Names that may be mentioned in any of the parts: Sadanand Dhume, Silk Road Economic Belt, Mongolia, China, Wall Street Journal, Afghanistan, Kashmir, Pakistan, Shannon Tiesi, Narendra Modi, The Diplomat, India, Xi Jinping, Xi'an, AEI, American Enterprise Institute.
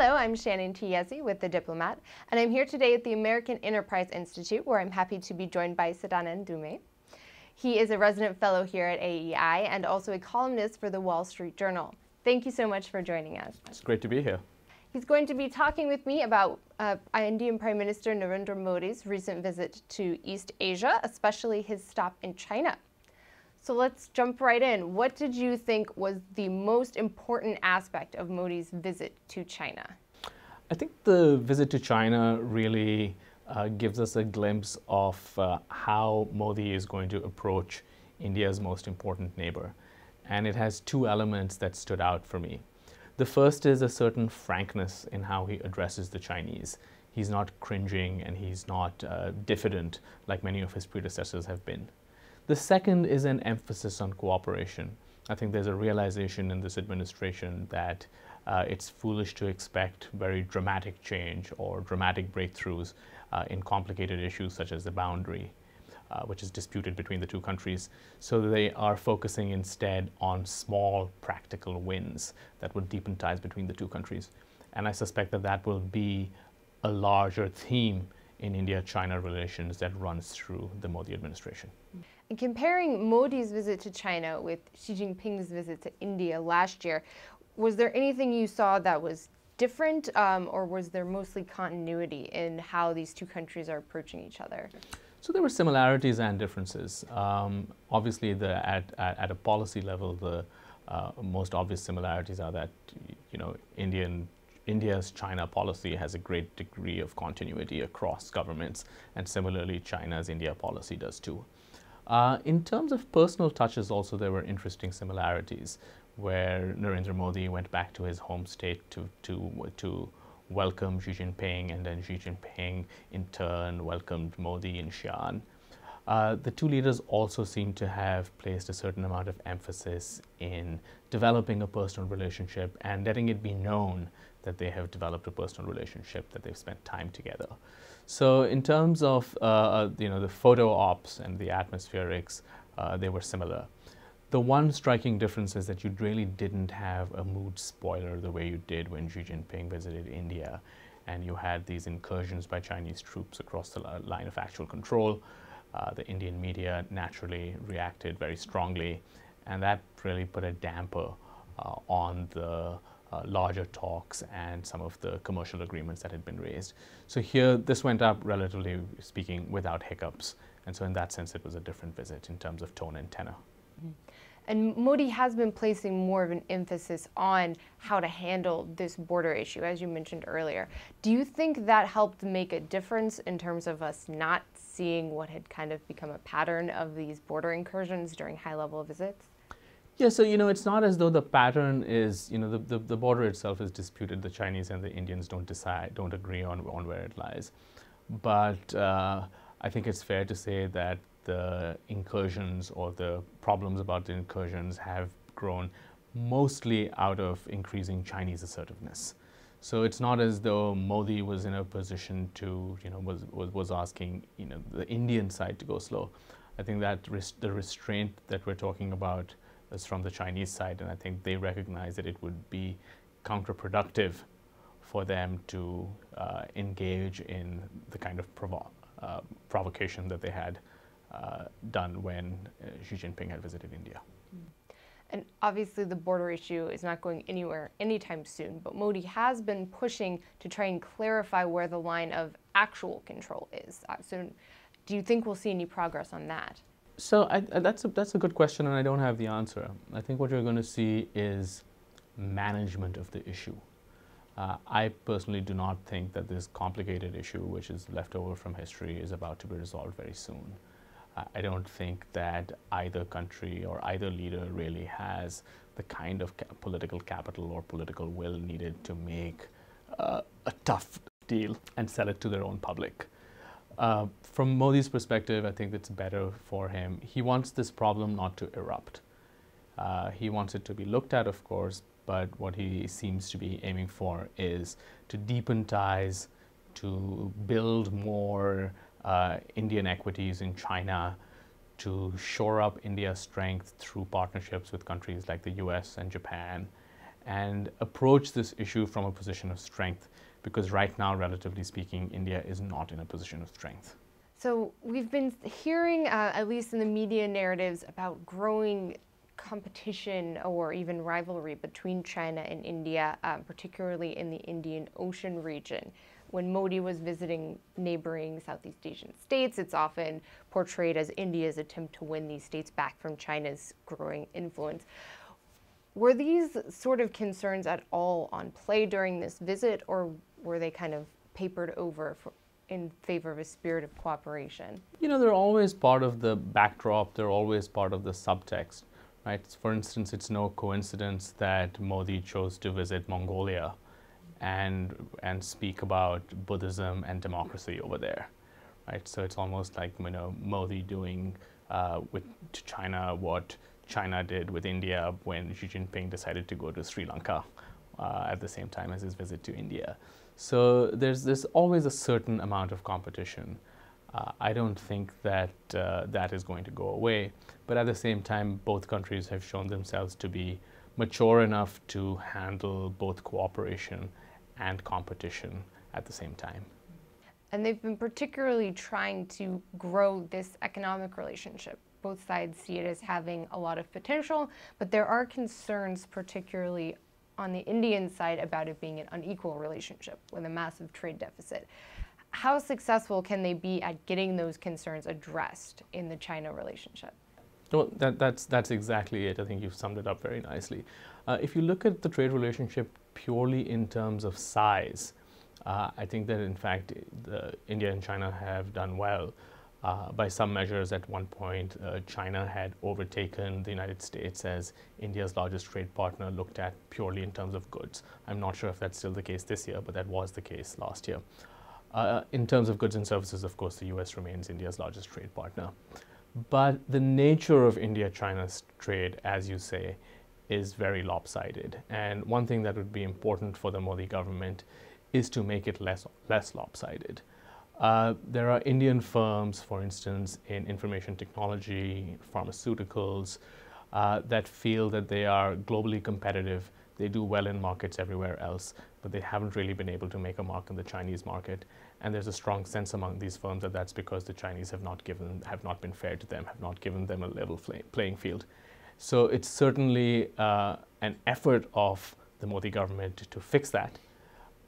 Hello, I'm Shannon Tiesi with The Diplomat, and I'm here today at the American Enterprise Institute, where I'm happy to be joined by Sadanand Dhume. He is a resident fellow here at AEI and also a columnist for the Wall Street Journal. Thank you so much for joining us. It's great to be here. He's going to be talking with me about Indian Prime Minister Narendra Modi's recent visit to East Asia, especially his stop in China. So let's jump right in. What did you think was the most important aspect of Modi's visit to China? I think the visit to China really gives us a glimpse of how Modi is going to approach India's most important neighbor. And it has two elements that stood out for me. The first is a certain frankness in how he addresses the Chinese. He's not cringing and he's not diffident like many of his predecessors have been. The second is an emphasis on cooperation. I think there's a realization in this administration that it's foolish to expect very dramatic change or dramatic breakthroughs in complicated issues such as the boundary, which is disputed between the two countries. So they are focusing instead on small practical wins that would deepen ties between the two countries. And I suspect that that will be a larger theme in India-China relations that runs through the Modi administration. And comparing Modi's visit to China with Xi Jinping's visit to India last year, was there anything you saw that was different, or was there mostly continuity in how these two countries are approaching each other? So there were similarities and differences. Obviously, at a policy level, the most obvious similarities are that India's China policy has a great degree of continuity across governments, and similarly, China's India policy does too. In terms of personal touches also, there were interesting similarities where Narendra Modi went back to his home state to welcome Xi Jinping, and then Xi Jinping in turn welcomed Modi in Xi'an. The two leaders also seem to have placed a certain amount of emphasis in developing a personal relationship and letting it be known that they have developed a personal relationship, that they've spent time together. So in terms of the photo ops and the atmospherics, they were similar. The one striking difference is that you really didn't have a mood spoiler the way you did when Xi Jinping visited India, and you had these incursions by Chinese troops across the line of actual control. The Indian media naturally reacted very strongly, and that really put a damper on the larger talks and some of the commercial agreements that had been raised. So here, this went up, relatively speaking, without hiccups. And so in that sense, it was a different visit in terms of tone and tenor. Mm-hmm. And Modi has been placing more of an emphasis on how to handle this border issue, as you mentioned earlier. Do you think that helped make a difference in terms of us not seeing what had kind of become a pattern of these border incursions during high-level visits? Yeah, so, it's not as though the pattern is, the border itself is disputed. The Chinese and the Indians don't agree on where it lies. But I think it's fair to say that the incursions or the problems about the incursions have grown mostly out of increasing Chinese assertiveness. So it's not as though Modi was in a position to, was asking, the Indian side to go slow. I think that the restraint that we're talking about is from the Chinese side, and I think they recognize that it would be counterproductive for them to engage in the kind of provocation that they had done when Xi Jinping had visited India. And obviously the border issue is not going anywhere anytime soon, but Modi has been pushing to try and clarify where the line of actual control is. So do you think we'll see any progress on that? So that's a good question, and I don't have the answer. I think what you're going to see is management of the issue. I personally do not think that this complicated issue, which is left over from history, is about to be resolved very soon. I don't think that either country or either leader really has the kind of political capital or political will needed to make a tough deal and sell it to their own public. From Modi's perspective, I think it's better for him. He wants this problem not to erupt. He wants it to be looked at, of course, but what he seems to be aiming for is to deepen ties, to build more Indian equities in China, to shore up India's strength through partnerships with countries like the US and Japan, and approach this issue from a position of strength, because right now, relatively speaking, India is not in a position of strength. So we've been hearing, at least in the media narratives, about growing competition or even rivalry between China and India, particularly in the Indian Ocean region. When Modi was visiting neighboring Southeast Asian states, it's often portrayed as India's attempt to win these states back from China's growing influence. Were these sort of concerns at all on play during this visit, or were they kind of papered over in favor of a spirit of cooperation? You know, they're always part of the backdrop. They're always part of the subtext, right? For instance, it's no coincidence that Modi chose to visit Mongolia and speak about Buddhism and democracy over there, right? So it's almost like, you know, Modi doing to China what China did with India when Xi Jinping decided to go to Sri Lanka at the same time as his visit to India. So there's always a certain amount of competition. I don't think that that is going to go away, but at the same time, both countries have shown themselves to be mature enough to handle both cooperation and competition at the same time. And they've been particularly trying to grow this economic relationship. Both sides see it as having a lot of potential, but there are concerns, particularly on the Indian side, about it being an unequal relationship with a massive trade deficit. How successful can they be at getting those concerns addressed in the China relationship? Well, that's exactly it. I think you've summed it up very nicely. If you look at the trade relationship purely in terms of size, I think that in fact India and China have done well. By some measures, at one point, China had overtaken the United States as India's largest trade partner looked at purely in terms of goods. I'm not sure if that's still the case this year, but that was the case last year. In terms of goods and services, of course, the US remains India's largest trade partner. But the nature of India-China's trade, as you say, is very lopsided. And one thing that would be important for the Modi government is to make it less lopsided. There are Indian firms, for instance, in information technology, pharmaceuticals, that feel that they are globally competitive. They do well in markets everywhere else, but they haven't really been able to make a mark in the Chinese market. And there's a strong sense among these firms that that's because the Chinese have not been fair to them, have not given them a level playing field. So it's certainly an effort of the Modi government to fix that.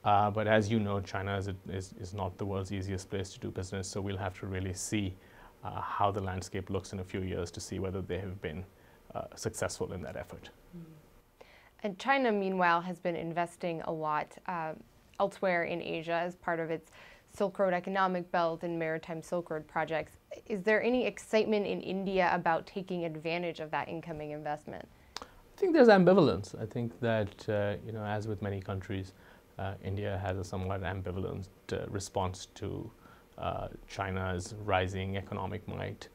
But as you know, China is not the world's easiest place to do business, so we'll have to really see how the landscape looks in a few years to see whether they have been successful in that effort. And China, meanwhile, has been investing a lot elsewhere in Asia as part of its Silk Road Economic Belt and Maritime Silk Road projects. Is there any excitement in India about taking advantage of that incoming investment? I think there's ambivalence. I think that, you know, as with many countries, India has a somewhat ambivalent response to China's rising economic might.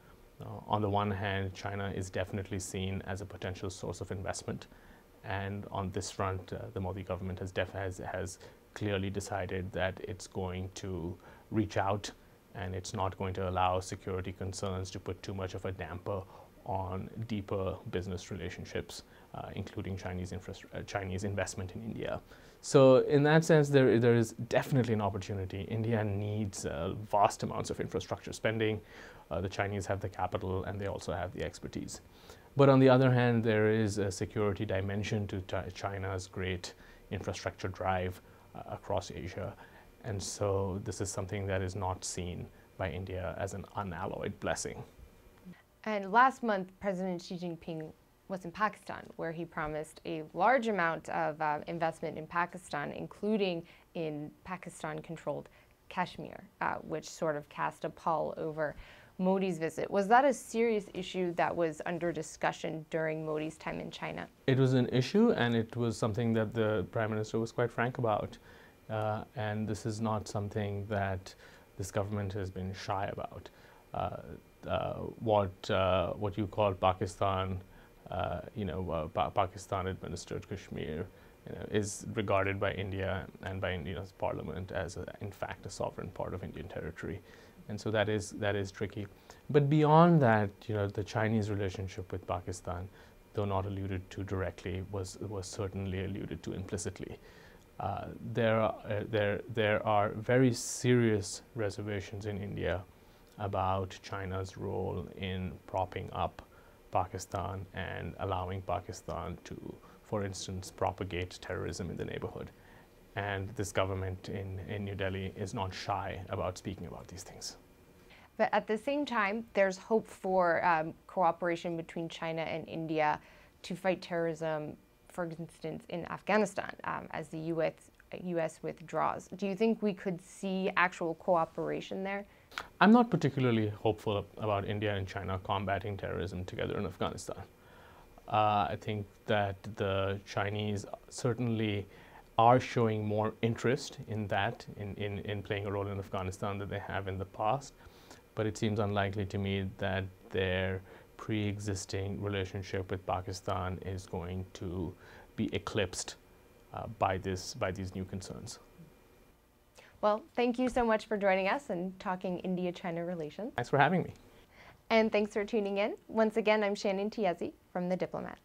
On the one hand, China is definitely seen as a potential source of investment. And on this front, the Modi government has clearly decided that it's going to reach out and it's not going to allow security concerns to put too much of a damper on deeper business relationships, including Chinese investment in India. So in that sense, there is definitely an opportunity. India needs vast amounts of infrastructure spending. The Chinese have the capital and they also have the expertise. But on the other hand, there is a security dimension to China's great infrastructure drive across Asia. And so this is something that is not seen by India as an unalloyed blessing. And last month, President Xi Jinping was in Pakistan, where he promised a large amount of investment in Pakistan, including in Pakistan-controlled Kashmir, which sort of cast a pall over Modi's visit. Was that a serious issue that was under discussion during Modi's time in China? It was an issue, and it was something that the Prime Minister was quite frank about. And this is not something that this government has been shy about. What you call Pakistan, Pakistan-administered Kashmir, you know, is regarded by India and by India's parliament as, in fact, a sovereign part of Indian territory. And so that is tricky. But beyond that, you know, the Chinese relationship with Pakistan though not alluded to directly, was certainly alluded to implicitly. There are very serious reservations in India about China's role in propping up Pakistan and allowing Pakistan to, for instance, propagate terrorism in the neighborhood. And this government in New Delhi is not shy about speaking about these things. But at the same time, there's hope for cooperation between China and India to fight terrorism, for instance, in Afghanistan, as the U.S. withdraws. Do you think we could see actual cooperation there? I'm not particularly hopeful about India and China combating terrorism together in Afghanistan. I think that the Chinese certainly are showing more interest in that, in playing a role in Afghanistan than they have in the past. But it seems unlikely to me that their pre-existing relationship with Pakistan is going to be eclipsed by these new concerns. Well, thank you so much for joining us and talking India-China relations. Thanks for having me. And thanks for tuning in. Once again, I'm Shannon Tiesi from The Diplomat.